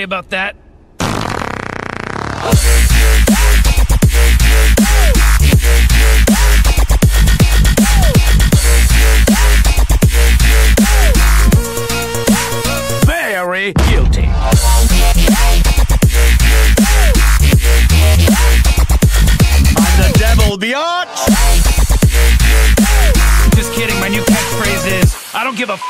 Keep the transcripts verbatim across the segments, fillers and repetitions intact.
say about that. Very guilty. I'm the devil, biatch! Just kidding, my new catchphrase is, I don't give a f***.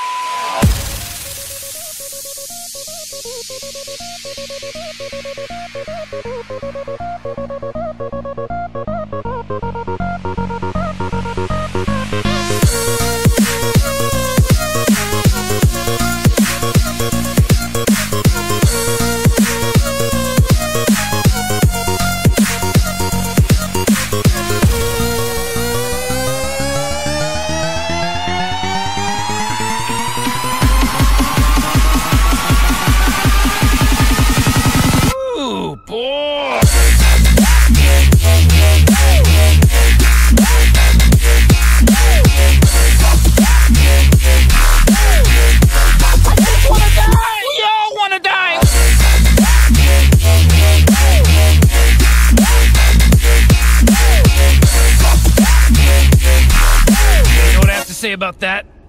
About that.